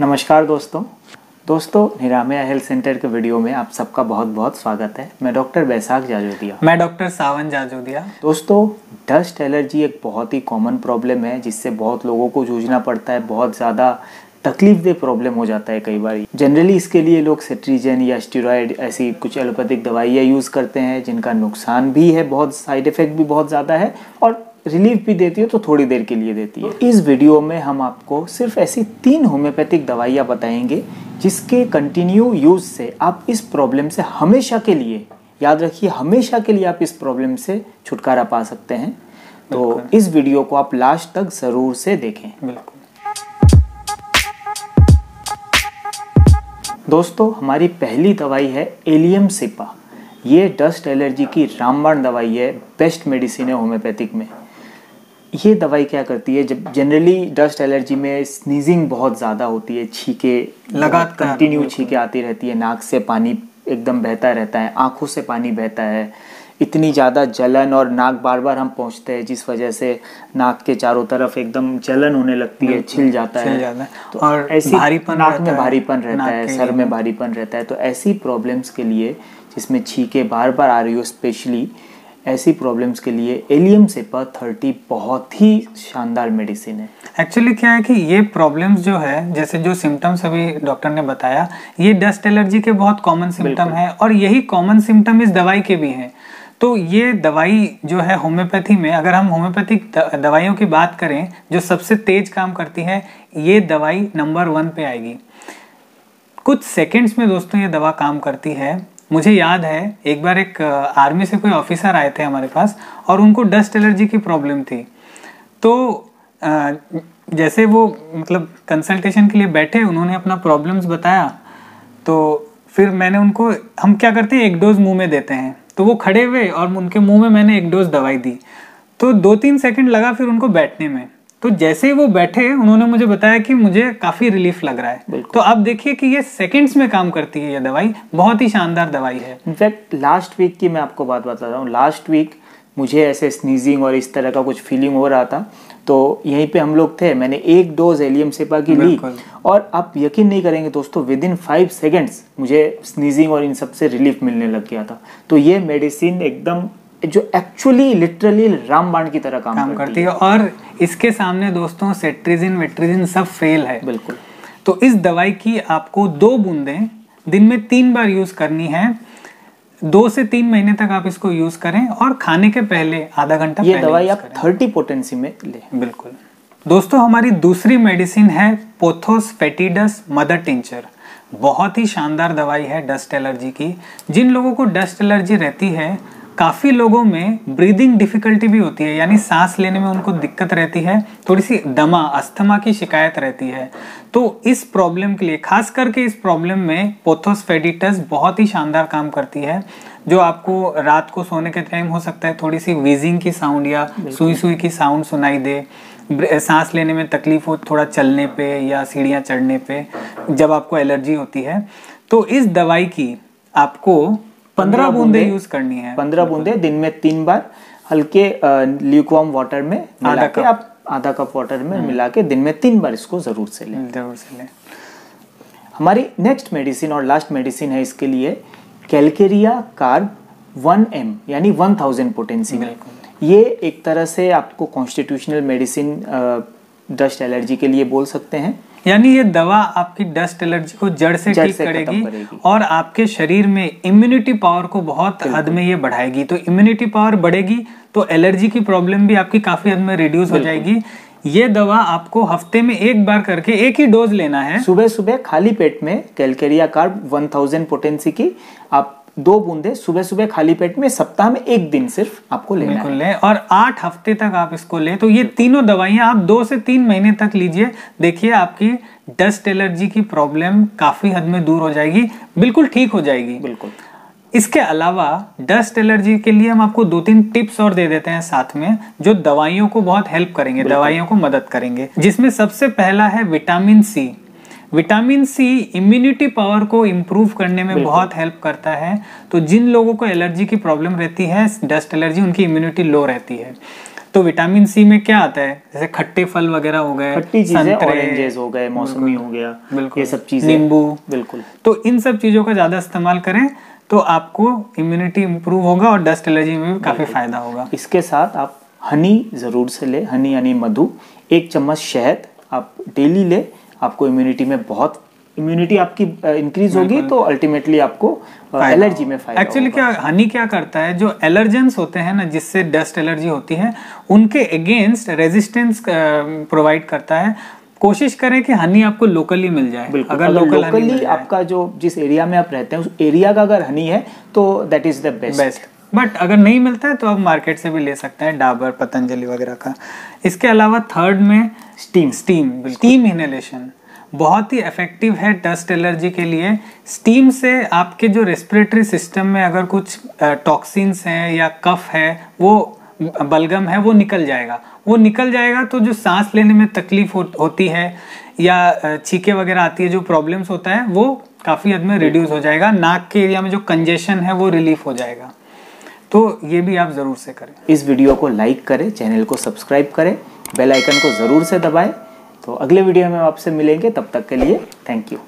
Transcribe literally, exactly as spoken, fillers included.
नमस्कार दोस्तों दोस्तों निरामय हेल्थ सेंटर के वीडियो में आप सबका बहुत बहुत स्वागत है। मैं डॉक्टर बैसाख जाजोदिया। मैं डॉक्टर सावन जाजोदिया। दोस्तों डस्ट एलर्जी एक बहुत ही कॉमन प्रॉब्लम है जिससे बहुत लोगों को जूझना पड़ता है, बहुत ज़्यादा तकलीफदेह प्रॉब्लम हो जाता है कई बार। जनरली इसके लिए लोग सेट्रीजन या स्टेरॉयड ऐसी कुछ एलोपैथिक दवाइयाँ यूज़ करते हैं जिनका नुकसान भी है, बहुत साइड इफ़ेक्ट भी बहुत ज़्यादा है और रिलीफ भी देती है तो थोड़ी देर के लिए देती है। इस वीडियो में हम आपको सिर्फ ऐसी तीन होम्योपैथिक दवाइयाँ बताएंगे जिसके कंटिन्यू यूज़ से आप इस प्रॉब्लम से हमेशा के लिए, याद रखिए हमेशा के लिए, आप इस प्रॉब्लम से छुटकारा पा सकते हैं। तो इस वीडियो को आप लास्ट तक ज़रूर से देखें। बिल्कुल दोस्तों, हमारी पहली दवाई है एलियम सिपा। ये डस्ट एलर्जी की रामबाण दवाई है, बेस्ट मेडिसिन है होम्योपैथिक में। ये दवाई क्या करती है, जब जनरली डस्ट एलर्जी में स्नीजिंग बहुत ज़्यादा होती है, छीके लगातार कंटिन्यू छीके आती रहती है, नाक से पानी एकदम बहता रहता है, आँखों से पानी बहता है, इतनी ज़्यादा जलन और नाक बार बार हम पहुँचते हैं जिस वजह से नाक के चारों तरफ एकदम जलन होने लगती है, छिल जाता है, जाता है। तो और ऐसी भारीपन, नाक में भारीपन रहता है, सर में भारीपन रहता है। तो ऐसी प्रॉब्लम्स के लिए जिसमें छीके बार बार आ रही हो, स्पेशली ऐसी प्रॉब्लम्स के लिए एलियम सिपा थर्टी बहुत ही शानदार मेडिसिन है। एक्चुअली क्या है कि ये प्रॉब्लम्स जो है, जैसे जो सिम्टम्स अभी डॉक्टर ने बताया, ये डस्ट एलर्जी के बहुत कॉमन सिम्टम है और यही कॉमन सिम्टम इस दवाई के भी हैं। तो ये दवाई जो है होम्योपैथी में, अगर हम होम्योपैथिक दवाइयों की बात करें जो सबसे तेज काम करती है, ये दवाई नंबर वन पे आएगी। कुछ सेकंड्स में दोस्तों ये दवा काम करती है। मुझे याद है एक बार एक आर्मी से कोई ऑफिसर आए थे हमारे पास और उनको डस्ट एलर्जी की प्रॉब्लम थी। तो जैसे वो मतलब कंसल्टेशन के लिए बैठे, उन्होंने अपना प्रॉब्लम्स बताया, तो फिर मैंने उनको, हम क्या करते हैं एक डोज मुँह में देते हैं, तो वो खड़े हुए और उनके मुंह में मैंने एक डोज दवाई दी। तो दो तीन सेकंड लगा फिर उनको बैठने में, तो जैसे ही वो बैठे उन्होंने मुझे बताया कि मुझे काफ़ी रिलीफ लग रहा है। तो अब देखिए कि ये सेकंड्स में काम करती है, ये दवाई बहुत ही शानदार दवाई है। इनफैक्ट लास्ट वीक की मैं आपको बात बता रहा हूँ, लास्ट वीक मुझे ऐसे स्नीजिंग और इस तरह का कुछ फीलिंग हो रहा था, तो यहीं पे हम लोग थे, मैंने एक डोज एलियम सिपा की ली और आप यकीन नहीं करेंगे दोस्तों, विद इन फाइव सेकेंड्स मुझे स्नीजिंग और इन सब से रिलीफ मिलने लग गया था। तो ये मेडिसिन एकदम जो एक्चुअली लिटरली रामबाण की तरह काम, काम करती है और इसके सामने दोस्तों सेट्रीजिन वेट्रीजिन सब फेल है। बिल्कुल। तो इस दवाई की आपको दो बूंदें दिन में तीन बार यूज़ करनी है। दो से तीन महीने तक आप इसको यूज करें और खाने के पहले आधा घंटा ये दवाई आप थर्टी पोटेंसी में लें। बिल्कुल दोस्तों, हमारी दूसरी मेडिसिन है पोथोस फेटीडस मदर टिंचर। बहुत ही शानदार दवाई है डस्ट एलर्जी की। जिन लोगों को डस्ट एलर्जी रहती है, काफ़ी लोगों में ब्रीदिंग डिफिकल्टी भी होती है, यानी सांस लेने में उनको दिक्कत रहती है, थोड़ी सी दमा अस्थमा की शिकायत रहती है। तो इस प्रॉब्लम के लिए, खास करके इस प्रॉब्लम में पोथोस फेटीडस बहुत ही शानदार काम करती है। जो आपको रात को सोने के टाइम हो सकता है थोड़ी सी वीजिंग की साउंड या सुई सुई की साउंड सुनाई दे, सांस लेने में तकलीफ हो, थोड़ा चलने पर या सीढ़ियाँ चढ़ने पर जब आपको एलर्जी होती है, तो इस दवाई की आपको पंद्रह बूंदे यूज करनी है। पंद्रह बूंदे दिन में तीन बार हल्के ल्यूकवार्म वाटर में मिला के, आप आधा कप वाटर में मिला के दिन में तीन बार इसको जरूर से लें, जरूर से लें। हमारी नेक्स्ट मेडिसिन और लास्ट मेडिसिन है इसके लिए कैल्केरिया कार्ब वन एम यानी वन थाउजेंड पोटेंसी। ये एक तरह से आपको कॉन्स्टिट्यूशनल मेडिसिन डस्ट एलर्जी के लिए बोल सकते हैं, यानी ये दवा आपकी डस्ट एलर्जी को जड़ से ठीक करेगी, करेगी और आपके शरीर में इम्यूनिटी पावर को बहुत हद में ये बढ़ाएगी। तो इम्यूनिटी पावर बढ़ेगी तो एलर्जी की प्रॉब्लम भी आपकी काफी हद में रिड्यूस हो जाएगी। ये दवा आपको हफ्ते में एक बार करके एक ही डोज लेना है। सुबह सुबह खाली पेट में calcarea carb one thousand potency की आप दो बूंदे सुबह सुबह खाली पेट में सप्ताह में एक दिन सिर्फ आपको लेना है। ले और आठ हफ्ते तक आप इसको लें। तो ये तीनों दवाइयाँ आप दो से तीन महीने तक लीजिए, देखिए आपकी डस्ट एलर्जी की प्रॉब्लम काफ़ी हद में दूर हो जाएगी, बिल्कुल ठीक हो जाएगी। बिल्कुल। इसके अलावा डस्ट एलर्जी के लिए हम आपको दो तीन टिप्स और दे देते हैं साथ में, जो दवाइयों को बहुत हेल्प करेंगे, दवाइयों को मदद करेंगे। जिसमें सबसे पहला है vitamin C. Vitamin C immunity power को इम्प्रूव करने में बहुत हेल्प करता है। तो जिन लोगों को एलर्जी की प्रॉब्लम रहती है, डस्ट एलर्जी, उनकी इम्यूनिटी लो रहती है, तो विटामिन सी में क्या आता है, जैसे खट्टे फल वगैरह हो गए, खट्टी चीजें, ऑरेंजेस हो गए, मौसमी हो गया, बिल्कुल ये सब चीजें, नींबू, बिल्कुल। तो इन सब चीजों का ज्यादा इस्तेमाल करें तो आपको इम्यूनिटी इम्प्रूव होगा और डस्ट एलर्जी में भी काफी फायदा होगा। इसके साथ आप हनी जरूर से ले, हनी यानी मधु, एक चम्मच शहद आप डेली ले, आपको इम्यूनिटी में बहुत इम्यूनिटी आपकी इंक्रीज होगी तो अल्टीमेटली आपको एलर्जी में फायदा। एक्चुअली क्या हनी क्या करता है, जो एलर्जेंस होते हैं ना जिससे डस्ट एलर्जी होती है उनके अगेंस्ट रेजिस्टेंस प्रोवाइड करता है। कोशिश करें कि हनी आपको लोकली मिल जाए। अगर, अगर लोकल लोकली आपका जो जिस एरिया में आप रहते हैं उस एरिया का अगर हनी है तो that is the best. But अगर नहीं मिलता है तो आप मार्केट से भी ले सकते हैं, डाबर, पतंजलि वगैरह का। इसके अलावा थर्ड में स्टीम, स्टीम स्टीम इनहेलेशन बहुत ही इफेक्टिव है डस्ट एलर्जी के लिए। स्टीम से आपके जो रेस्पिरेटरी सिस्टम में अगर कुछ टॉक्सिन्स हैं या कफ है, वो बलगम है, वो निकल जाएगा। वो निकल जाएगा तो जो सांस लेने में तकलीफ हो, होती है या छींके वगैरह आती है, जो प्रॉब्लम्स होता है वो काफ़ी हद में रिड्यूस हो जाएगा। नाक के एरिया में जो कंजेशन है वो रिलीफ हो जाएगा। तो ये भी आप ज़रूर से करें। इस वीडियो को लाइक करें, चैनल को सब्सक्राइब करें, बेल आइकन को ज़रूर से दबाएं। तो अगले वीडियो में आपसे मिलेंगे, तब तक के लिए थैंक यू।